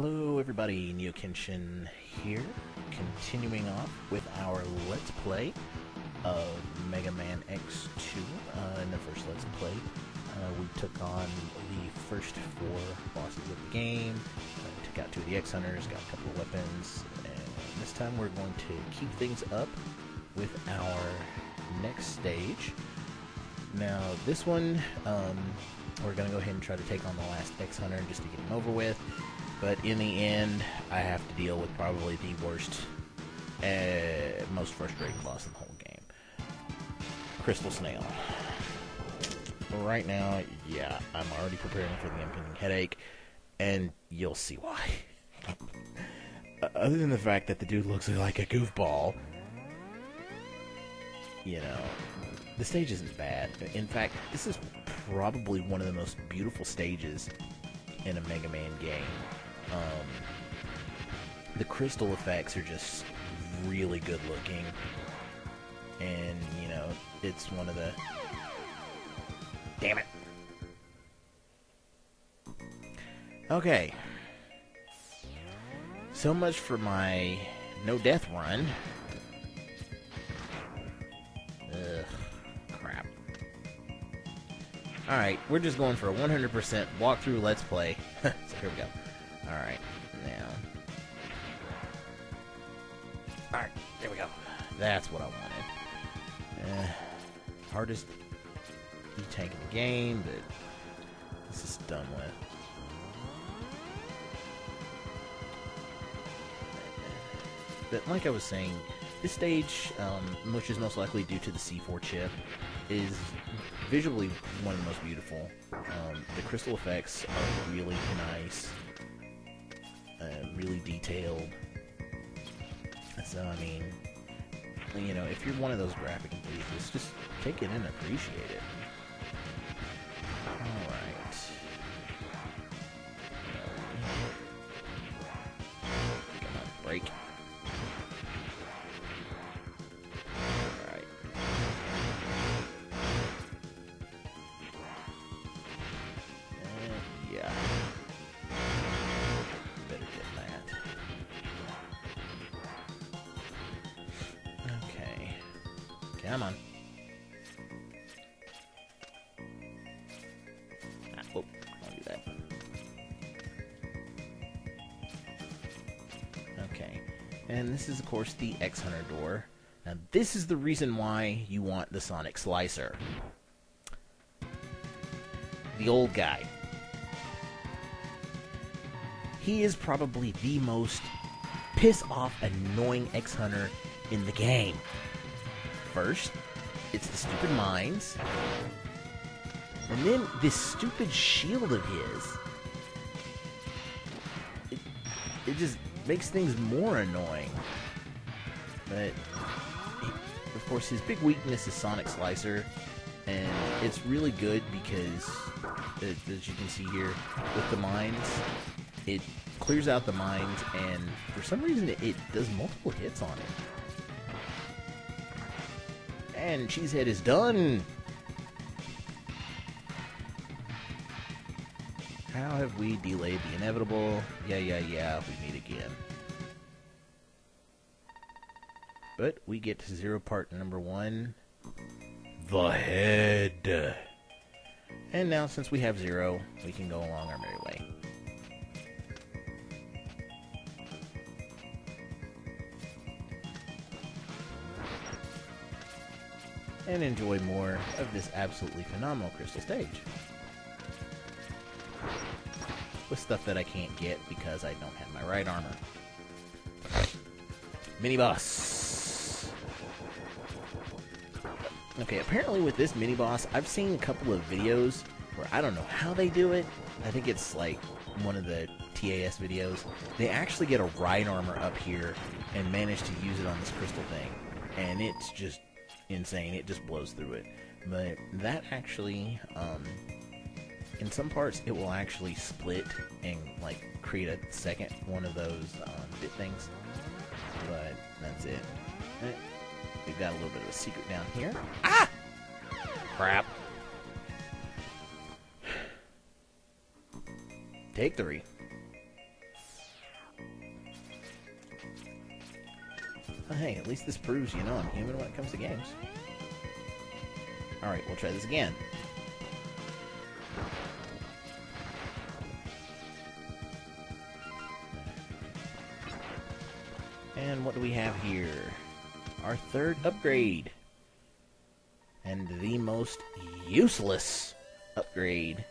Hello everybody, Neokenshin here, continuing off with our Let's Play of Mega Man X2. In the first Let's Play, we took on the first four bosses of the game, took out two of the X Hunters, got a couple of weapons, and this time we're going to keep things up with our next stage. Now this one, we're going to go ahead and try to take on the last X Hunter just to get him over with. But in the end, I have to deal with probably the worst, most frustrating boss in the whole game. Crystal Snail. Right now, yeah, I'm already preparing for the impending headache, and you'll see why. Other than the fact that the dude looks like a goofball, you know, the stage isn't bad. In fact, this is probably one of the most beautiful stages in a Mega Man game. The crystal effects are just really good looking, and you know, it's one of the... Damn it! Okay. So much for my no-death run. Ugh. Crap. Alright, we're just going for a 100% walkthrough Let's Play. So here we go. Alright, now. Alright, there we go. That's what I wanted. Hardest tank in the game, but this is done with. But like I was saying, this stage, which is most likely due to the C4 chip, is visually one of the most beautiful. The crystal effects are really nice, really detailed. So I mean, you know, if you're one of those graphic enthusiasts, just take it and appreciate it. Alright. Break. Alright. Yeah. Better get that. Okay. Come on. And this is, of course, the X Hunter door. Now, this is the reason why you want the Sonic Slicer. The old guy. He is probably the most piss-off, annoying X Hunter in the game. First, it's the stupid mines. And then this stupid shield of his. It just makes things more annoying. But of course his big weakness is Sonic Slicer, and it's really good because as you can see here with the mines, it clears out the mines, and for some reason it does multiple hits on it. And Cheesehead is done! How have we delayed the inevitable? Yeah, we meet again. But we get to zero part number one. The head. And now, since we have zero, we can go along our merry way. And enjoy more of this absolutely phenomenal crystal stage. With stuff that I can't get because I don't have my right armor. Mini-boss! Okay, apparently with this mini-boss, I've seen a couple of videos where I don't know how they do it. I think it's like one of the TAS videos. They actually get a right armor up here and manage to use it on this crystal thing. And it's just insane. It just blows through it. But that actually... in some parts, it will actually split and like create a second one of those bit things. But that's it. We've got a little bit of a secret down here. Ah! Crap. Take three. Well, hey, at least this proves, you know, I'm human when it comes to games. Alright, we'll try this again. And what do we have here? Our third upgrade. And the most useless upgrade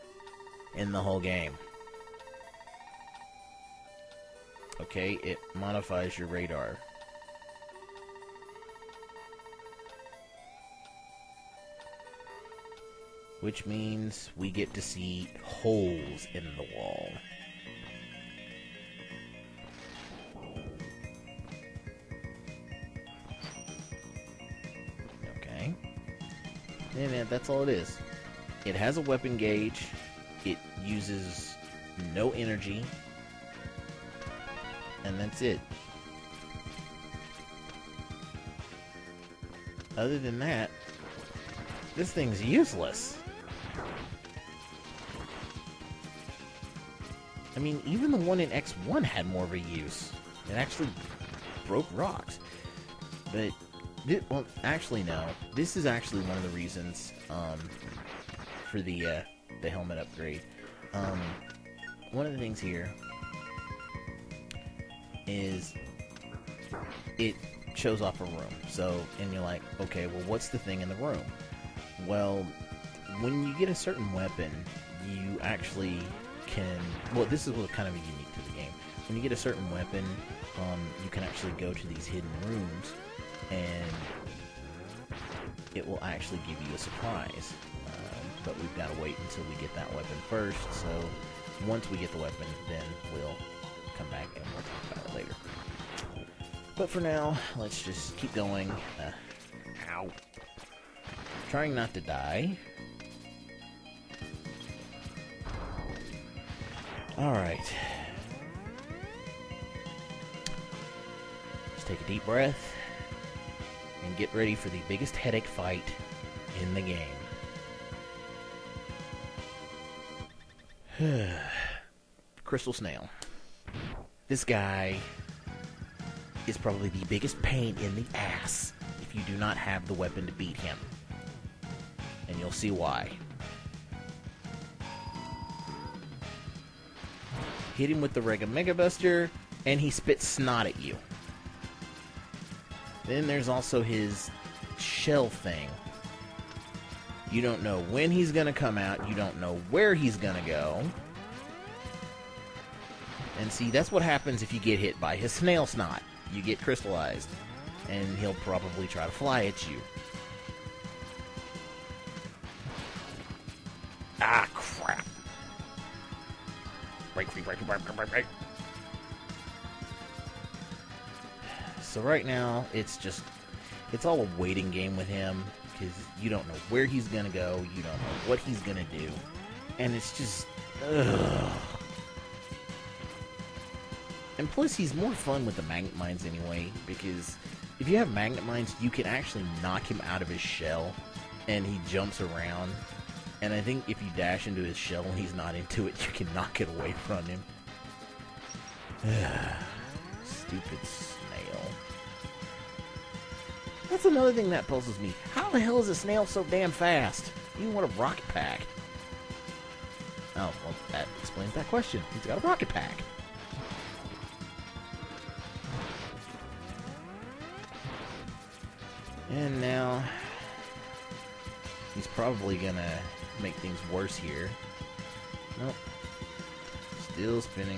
in the whole game. Okay, it modifies your radar. Which means we get to see holes in the wall. Okay. And that's all it is. It has a weapon gauge. It uses no energy. And that's it. Other than that, this thing's useless. I mean, even the one in X1 had more of a use. It actually broke rocks. But, well, actually no. This is actually one of the reasons for the helmet upgrade. One of the things here is it shows off a room. So, and you're like, okay, well, what's the thing in the room? Well, when you get a certain weapon, you actually can... Well, this is what's kind of unique to the game. When you get a certain weapon, you can actually go to these hidden rooms, and it will actually give you a surprise. But we've got to wait until we get that weapon first, so once we get the weapon, then we'll come back and we'll talk about it later. But for now, let's just keep going. Ow. Trying not to die. Alright. Just take a deep breath and get ready for the biggest headache fight in the game. Crystal Snail. This guy is probably the biggest pain in the ass if you do not have the weapon to beat him. And you'll see why. Hit him with the Rega Mega Buster, and he spits snot at you. Then there's also his shell thing. You don't know when he's gonna come out, you don't know where he's gonna go. And see, that's what happens if you get hit by his Snail's Knot. You get crystallized, and he'll probably try to fly at you. Ah, crap. Break. So right now, it's all a waiting game with him, because you don't know where he's going to go, you don't know what he's going to do, and it's just, ugh. And plus, he's more fun with the magnet mines anyway, because if you have magnet mines, you can actually knock him out of his shell, and he jumps around. And I think if you dash into his shell and he's not into it, you can knock it away from him. Stupid snail. That's another thing that puzzles me. How the hell is a snail so damn fast? You want a rocket pack. Oh, well, that explains that question. He's got a rocket pack. And now... he's probably gonna make things worse here. Nope. Still spinning.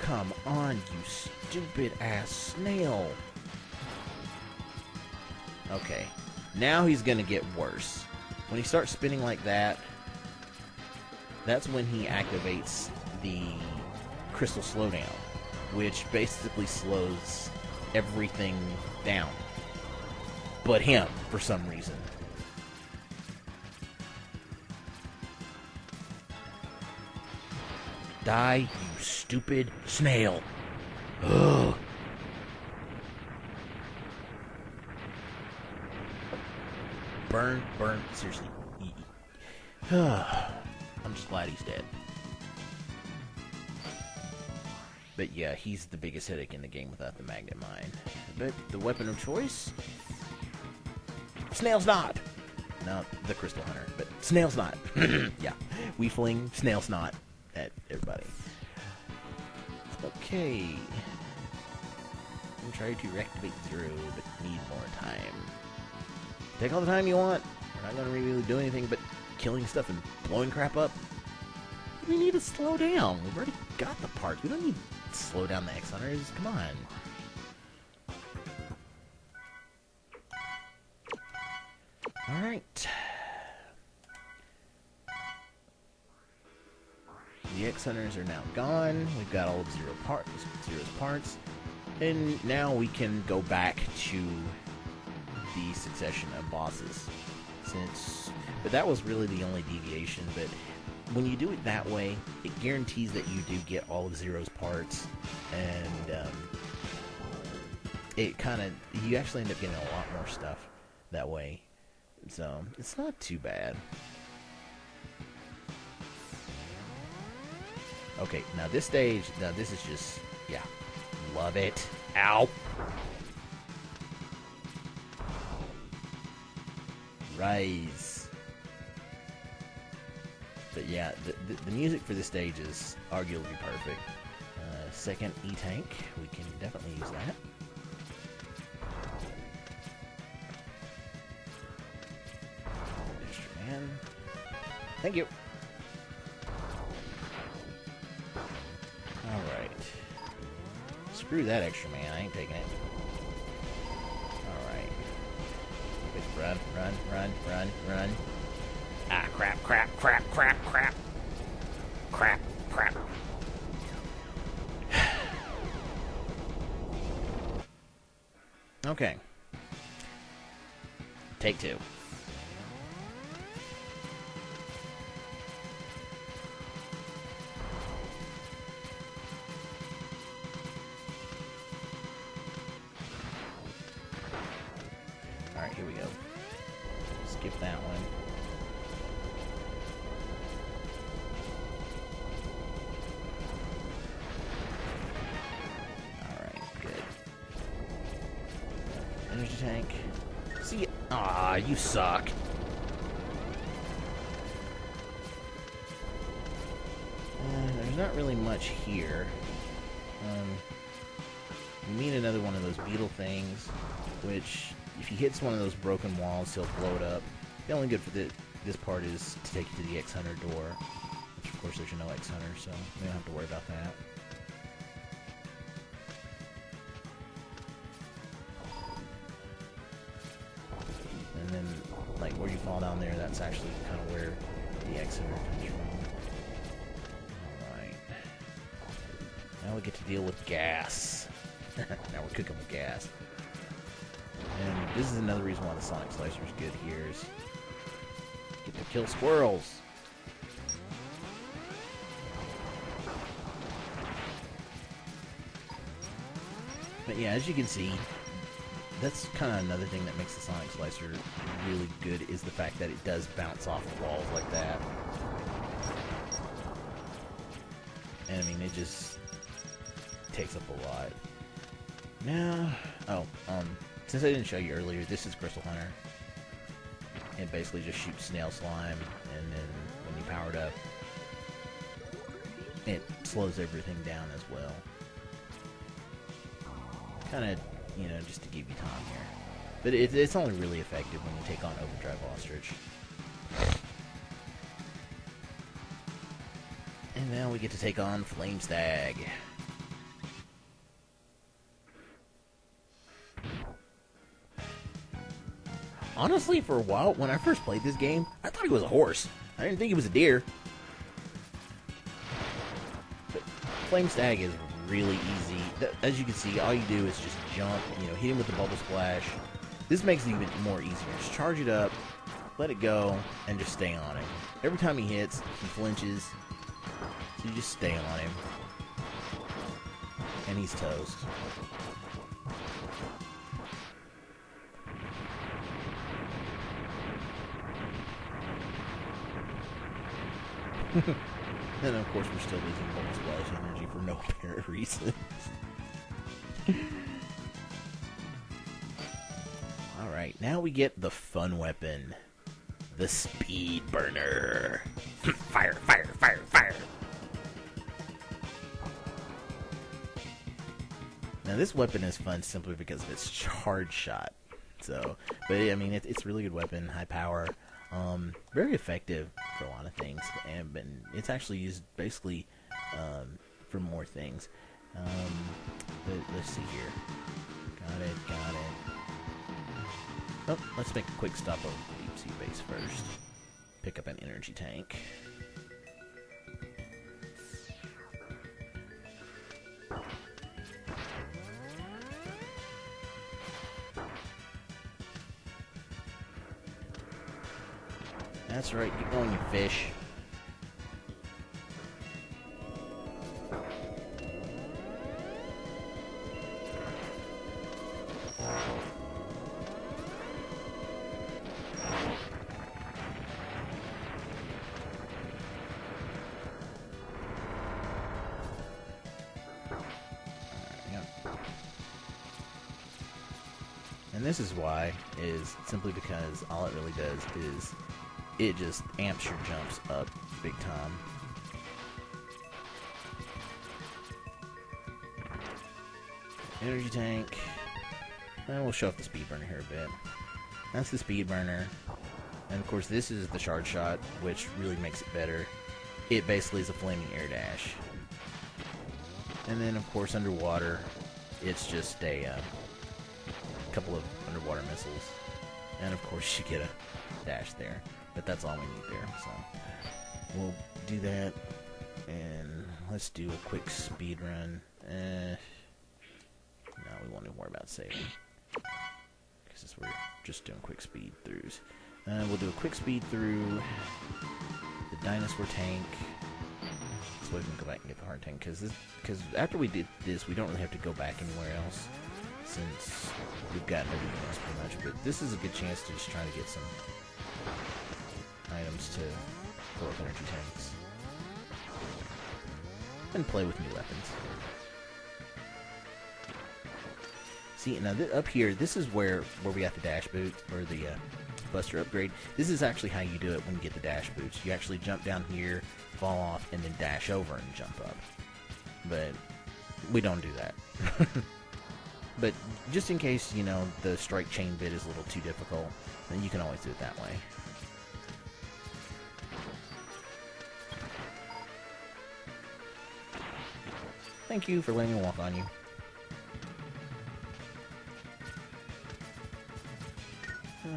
Come on, you stupid ass snail. Okay. Now he's gonna get worse. When he starts spinning like that, that's when he activates the Crystal Slowdown, which basically slows everything down. But him, for some reason. Die, you stupid snail. Ugh. Burn, seriously. I'm just glad he's dead. But yeah, he's the biggest headache in the game without the magnet mine. But the weapon of choice? Snail's Knot! Not the Crystal Hunter, but Snail's Knot. Yeah, we fling Snail's Knot at everybody. Okay. I'm trying to reactivate through, but need more time. Take all the time you want. We're not going to really do anything but killing stuff and blowing crap up. We need to slow down. We've already got the parts. We don't need to slow down the X Hunters. Come on. Alright. The X Hunters are now gone. We've got all of Zero's parts. And now we can go back to the succession of bosses. But that was really the only deviation, but when you do it that way, it guarantees that you do get all of Zero's parts, and it kind of, you actually end up getting a lot more stuff that way, so it's not too bad. Okay, now this stage, now this is just, yeah, love it. Ow! Rise. But yeah, the music for this stage is arguably perfect. Second E-Tank, we can definitely use that. Extra man. Thank you! Alright. Screw that extra man, I ain't taking it. Alright. Run. Ah, crap. Okay. Take two. Alright, here we go. Skip that one. Tank. See ya. Aw, you suck. There's not really much here. We need another one of those beetle things, which, if he hits one of those broken walls, he'll blow it up. The only good for this part is to take you to the X Hunter door, which, of course, there's no X Hunter, so we don't have to worry about that. Where you fall down there, that's actually kind of where the X Hunter comes from. Alright. Now we get to deal with gas. Now we're cooking with gas. And this is another reason why the Sonic Slicer is good here, is get to kill squirrels. But yeah, as you can see, that's kind of another thing that makes the Sonic Slicer really good, is the fact that it does bounce off the walls like that. And I mean, it just takes up a lot. Now, since I didn't show you earlier, this is Crystal Hunter. It basically just shoots snail slime, and then when you power it up, it slows everything down as well. Kind of, you know, just to give you time here. But it's only really effective when you take on Overdrive Ostrich. And now we get to take on Flame Stag. Honestly, for a while, when I first played this game, I thought he was a horse. I didn't think he was a deer. But Flame Stag is really easy. As you can see, all you do is just jump, you know, hit him with the Bubble Splash. This makes it even more easier. Just charge it up, let it go, and just stay on him. Every time he hits, he flinches, so you just stay on him. And he's toast. And of course we're still losing Bubble Splash energy from no apparent reason. Alright, now we get the fun weapon. The Speed Burner. Fire, fire, fire, fire! Now this weapon is fun simply because of its shard shot. So, but I mean, it's a really good weapon, high power, very effective for a lot of things, and it's actually used basically for more things. Let's see here. Got it, got it. Oh, let's make a quick stop over the deep sea base first. Pick up an energy tank. That's right, get going, you fish. And this is why, is simply because all it really does is it just amps your jumps up big time. Energy tank. And we'll show off the Speed Burner here a bit. That's the Speed Burner. And of course this is the shard shot, which really makes it better. It basically is a flaming air dash. And then of course underwater, it's just a couple of underwater missiles. And of course you get a dash there. But that's all we need there, so we'll do that, and let's do a quick speed run. No, we won't do more about saving, because we're just doing quick speed throughs. We'll do a quick speed through the dinosaur tank, so we can go back and get the hard tank, because after we did this, we don't really have to go back anywhere else, since we've gotten everything else pretty much, but this is a good chance to just try to get some items to fill up energy tanks and play with new weapons. See, now up here, this is where we got the dash boot or the buster upgrade. This is actually how you do it when you get the dash boots. You actually jump down here, fall off, and then dash over and jump up. But we don't do that. But just in case, you know, the strike chain bit is a little too difficult, then you can always do it that way. Thank you for letting me walk on you.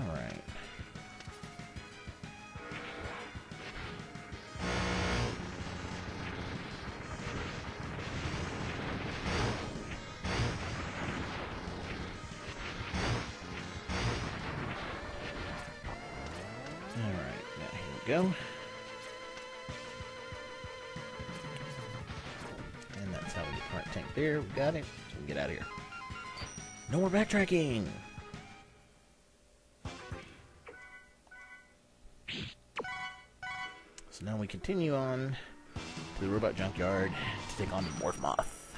Alright. Alright, now here we go. There, we got it. So we can get out of here. No more backtracking! So now we continue on to the robot junkyard to take on Morph Moth.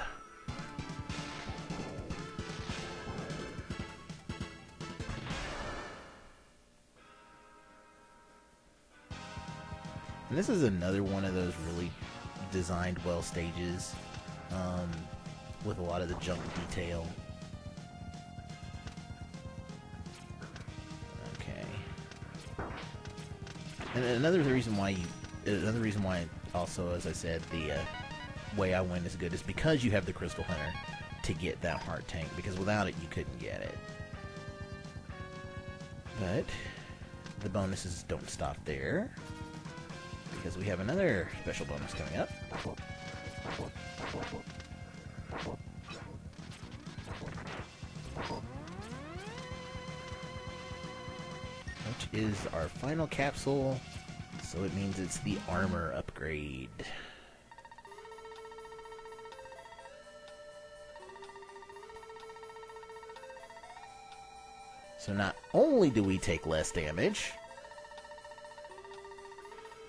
And this is another one of those really designed well stages. With a lot of the jump detail. Okay. And another reason why also, as I said, the way I win is good is because you have the Crystal Hunter to get that heart tank, because without it you couldn't get it. But the bonuses don't stop there, because we have another special bonus coming up. Which is our final capsule, so it means it's the armor upgrade. So not only do we take less damage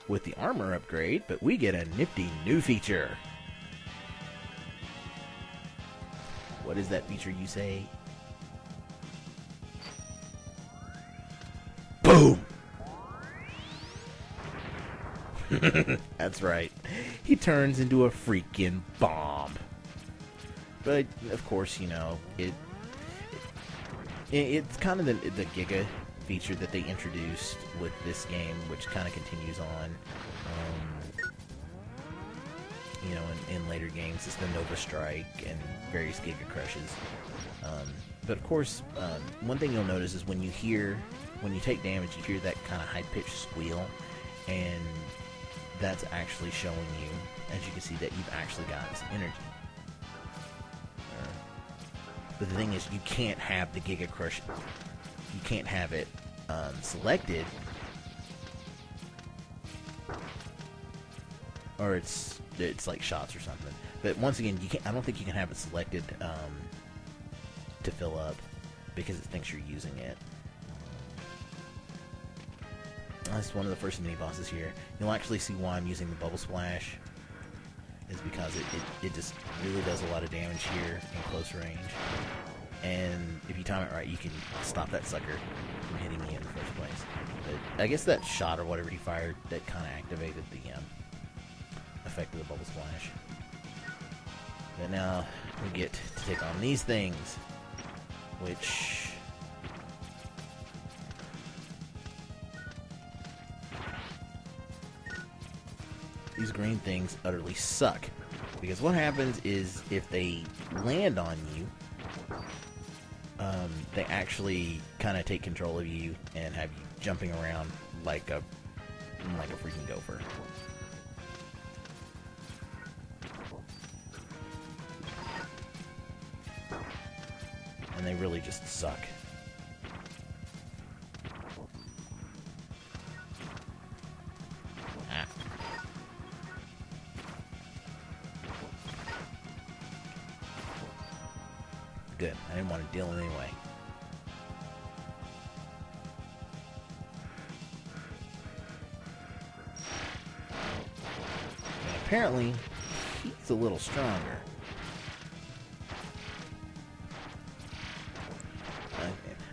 with the armor upgrade, but we get a nifty new feature. What is that feature you say? Boom! That's right. He turns into a freaking bomb. But of course, you know, it's kind of the Giga feature that they introduced with this game, which kind of continues on, you know, in later games. It's the Nova Strike and various Giga Crushes. But of course, one thing you'll notice is when you take damage, you hear that kind of high-pitched squeal, and that's actually showing you, as you can see, that you've actually got this energy. But the thing is, you can't have the Giga Crush. You can't have it selected, or it's like shots or something. But once again, you can't. I don't think you can have it selected to fill up because it thinks you're using it. That's one of the first mini bosses here. You'll actually see why I'm using the Bubble Splash. Is because it just really does a lot of damage here in close range. And if you time it right, you can stop that sucker from hitting me in the first place. But I guess that shot or whatever he fired, that kind of activated the effect of the Bubble Splash. But now we get to take on these things, which... these green things utterly suck, because what happens is if they land on you, they actually kind of take control of you and have you jumping around like a freaking gopher. And they really just suck. Good. I didn't want to deal with it anyway. And apparently, he's a little stronger. Okay.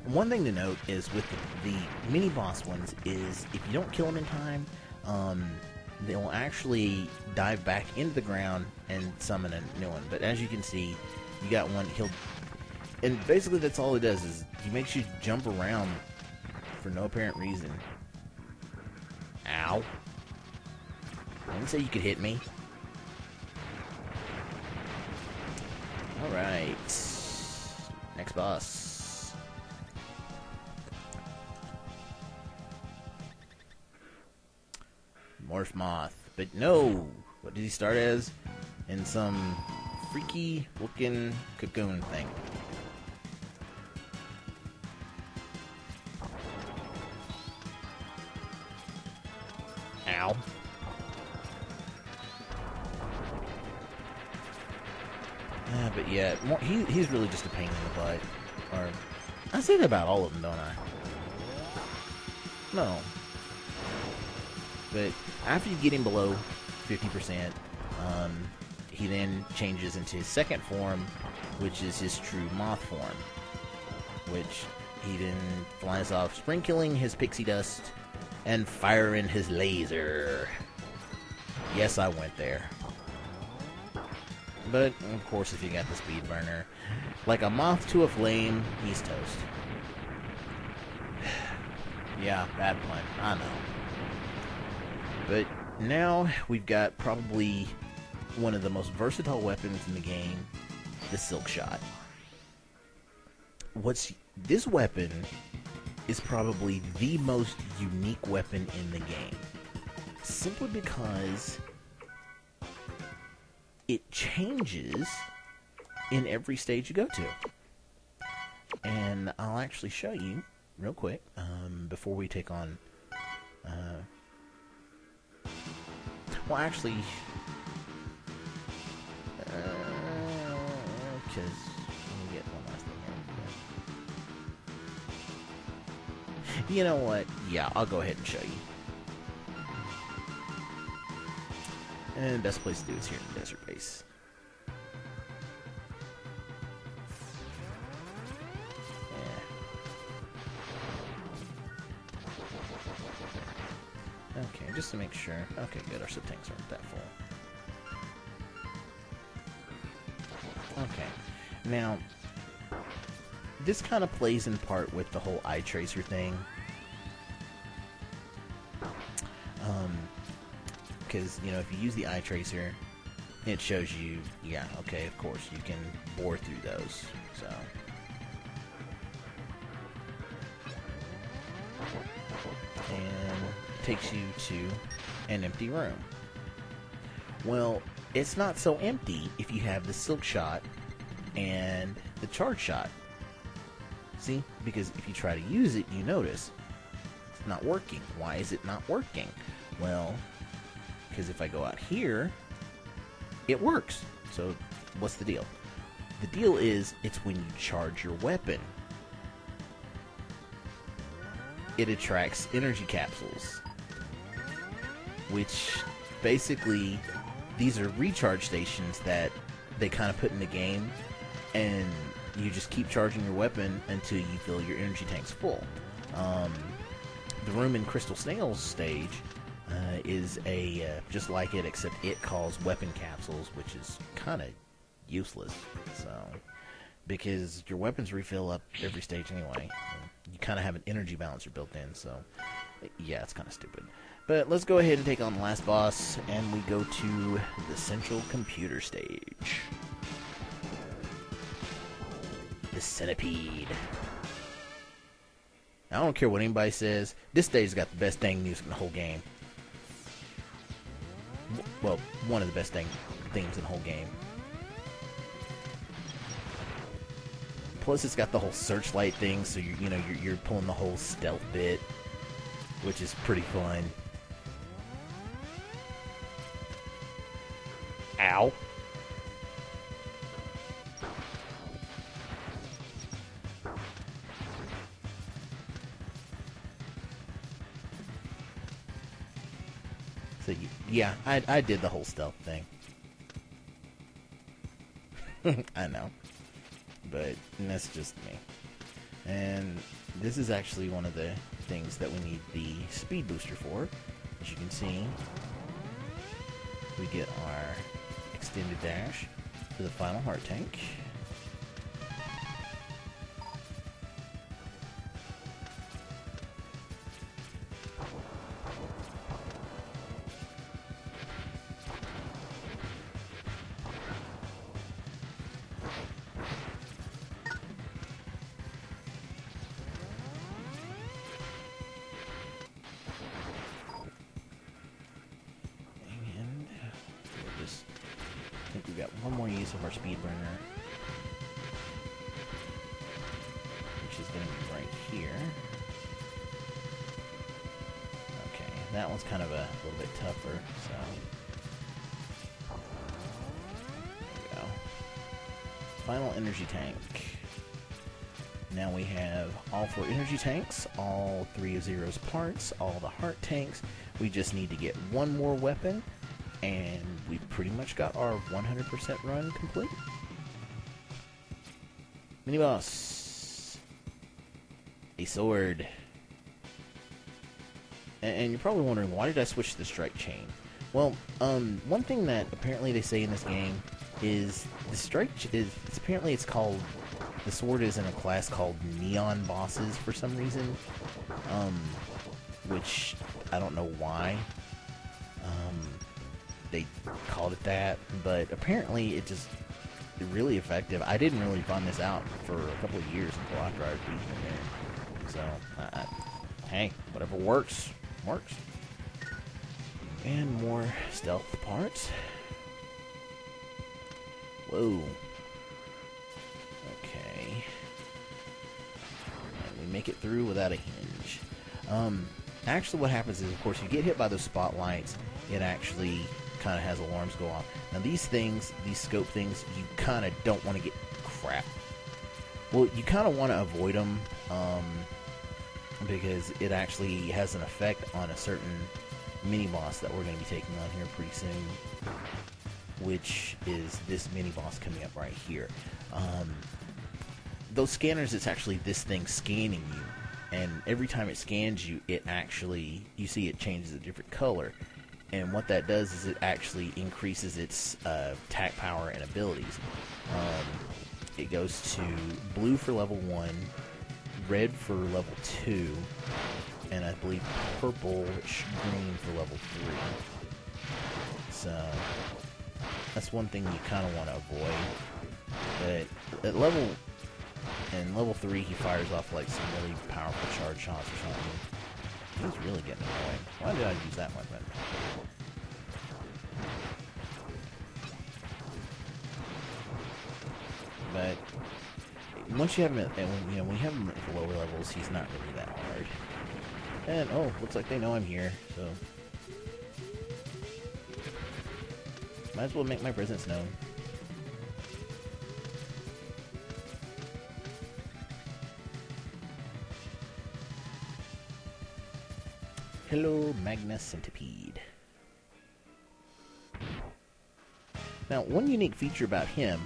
One thing to note is with the mini boss ones is if you don't kill them in time, they will actually dive back into the ground and summon a new one. But as you can see, you got one. He'll. And basically that's all he does is he makes you jump around for no apparent reason. Ow. I didn't say you could hit me. Alright. Next boss. Morph Moth. But no! What did he start as? In some freaky looking cocoon thing. Ow. But yeah, he's really just a pain in the butt. Or I say that about all of them, don't I? No. But after you get him below 50%, he then changes into his second form, which is his true moth form. Which he then flies off, sprinkling his pixie dust and firing his laser. Yes, I went there. But, of course, if you got the Speed Burner, like a moth to a flame, he's toast. Yeah, bad pun, I know. But now we've got probably one of the most versatile weapons in the game, the Silk Shot. This weapon is probably the most unique weapon in the game, simply because it changes in every stage you go to. And I'll actually show you real quick before we take on... well, actually... because... you know what? Yeah, I'll go ahead and show you. And the best place to do is here in the desert base. Okay, just to make sure. Okay, good. Our sub tanks aren't that full. Okay. Now, this kind of plays in part with the whole eye tracer thing. Because, you know, if you use the eye tracer, it shows you, yeah, okay, of course, you can bore through those, so. And it takes you to an empty room. Well, it's not so empty if you have the silk shot and the shard shot. See? Because if you try to use it, you notice it's not working. Why is it not working? Well, because if I go out here, it works. So what's the deal? The deal is it's when you charge your weapon. It attracts energy capsules, which basically these are recharge stations that they kind of put in the game, and you just keep charging your weapon until you fill your energy tanks full. The room in Crystal Snail's stage is a just like it, except it calls weapon capsules, which is kind of useless. So, because your weapons refill up every stage anyway, you kind of have an energy balancer built in. So, yeah, it's kind of stupid. But let's go ahead and take on the last boss, and we go to the central computer stage, the Centipede. I don't care what anybody says. This stage's got the best dang music in the whole game. Well, one of the best themes in the whole game. Plus, it's got the whole searchlight thing, so you're pulling the whole stealth bit, which is pretty fun. Ow. So yeah, I did the whole stealth thing. I know, but that's just me. And this is actually one of the things that we need the speed booster for. As you can see, we get our extended dash for the final heart tank. We've got one more use of our Speed Burner, which is going to be right here. Okay, that one's kind of a little bit tougher, so there we go. Final energy tank. Now we have all 4 energy tanks, all 3 of Zero's parts, all the heart tanks. We just need to get one more weapon, and we've pretty much got our 100% run complete. Mini boss, a sword. And you're probably wondering, why did I switch to the strike chain? Well, one thing that apparently they say in this game is the apparently it's called, the sword is in a class called Neon Bosses for some reason, which I don't know why. They called it that, but apparently it just really effective. I didn't really find this out for a couple of years until after I was beating it. So, hey, whatever works, works. And more stealth parts. Whoa. Okay. And we make it through without a hinge. Actually, what happens is, of course, you get hit by those spotlights. It actually kind of has alarms go off. Now these things, these scope things, you kind of don't want to get crap. Well, you kind of want to avoid them because it actually has an effect on a certain mini boss that we're going to be taking on here pretty soon, which is this mini boss coming up right here. Those scanners, it's actually this thing scanning you, and every time it scans you, it actually, you see it changes a different color. And what that does is it actually increases its attack power and abilities. It goes to blue for level 1, red for level 2, and I believe purple, green for level 3. So that's one thing you kind of want to avoid. But at level level 3, he fires off like some really powerful shard shots or something. He's really getting annoying. Why did I use that one button? But once you have him, when you have him at the lower levels, he's not really that hard. And oh, looks like they know I'm here, so might as well make my presence known. Hello, Magna Centipede. Now, one unique feature about him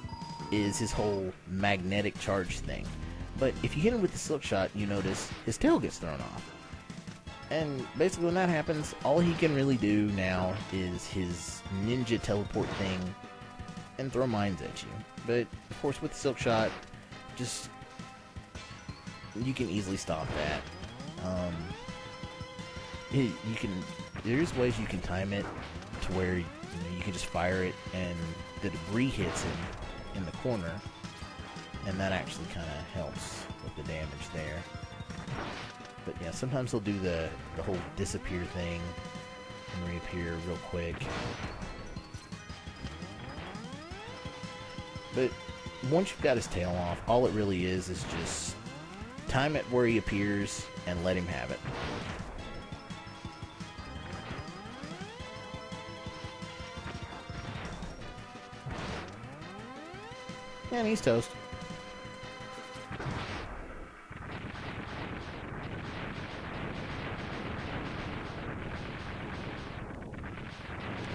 is his whole magnetic charge thing. But if you hit him with the silk shot, you notice his tail gets thrown off. And basically when that happens, all he can really do now is his ninja teleport thing and throw mines at you. But, of course, with the silk shot, just... you can easily stop that. You can, there's ways you can time it to where you can just fire it and the debris hits him in the corner, and that actually kind of helps with the damage there. But yeah, sometimes they'll do the whole disappear thing and reappear real quick. But once you've got his tail off, all it really is just time it where he appears and let him have it. And he's toast.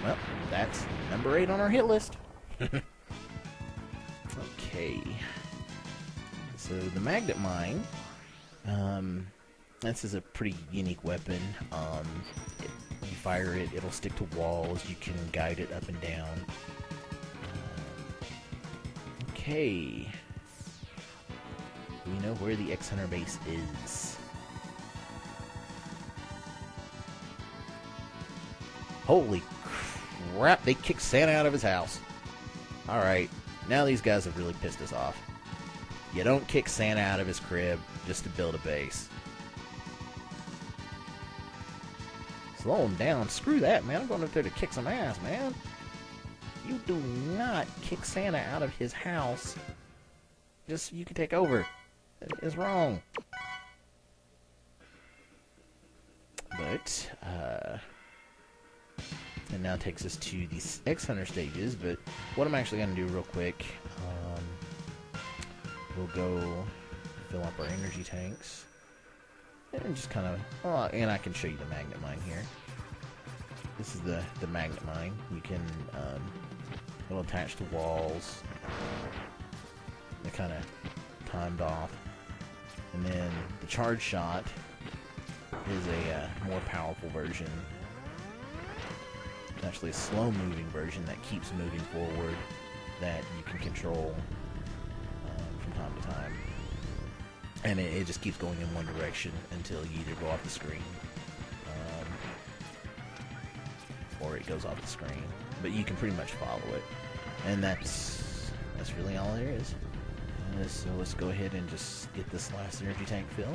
Well, that's number 8 on our hit list. Okay. So the magnet mine. This is a pretty unique weapon. You fire it, it'll stick to walls. You can guide it up and down. Okay, we know where the X Hunter base is. Holy crap, they kicked Santa out of his house. Alright, now these guys have really pissed us off. You don't kick Santa out of his crib just to build a base. Slow him down. Screw that, man. I'm going up there to kick some ass, man. You do not kick Santa out of his house just so you can take over. That is wrong. But, and now takes us to the X Hunter stages, but what I'm actually going to do real quick, we'll go fill up our energy tanks. And just kind of, oh, and I can show you the magnet mine here. This is the magnet mine. You can, it'll attach to walls. They're kind of timed off. And then the charge shot is a more powerful version. It's actually a slow-moving version that keeps moving forward that you can control from time to time. And it just keeps going in one direction until you either go off the screen or it goes off the screen. But you can pretty much follow it. And that's really all there is. And so let's go ahead and just get this last energy tank filled.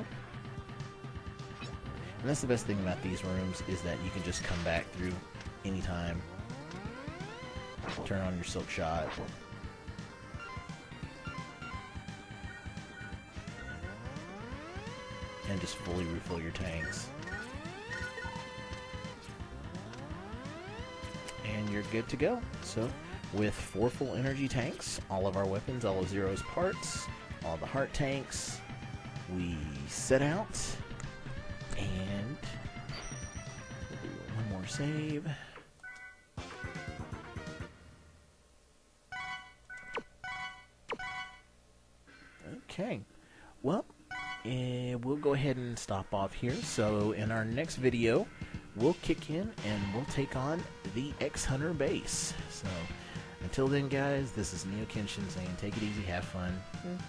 And that's the best thing about these rooms, is that you can just come back through anytime. Turn on your silk shot. And just fully refill your tanks. And you're good to go. So, with 4 full energy tanks, all of our weapons, all of Zero's parts, all the heart tanks, we set out, and we'll do one more save. Okay. Well, And we'll go ahead and stop off here. So in our next video, we'll kick in and we'll take on the X Hunter base. So until then, guys, this is Neokenshin saying take it easy, have fun,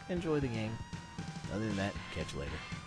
enjoy the game. Other than that, catch you later.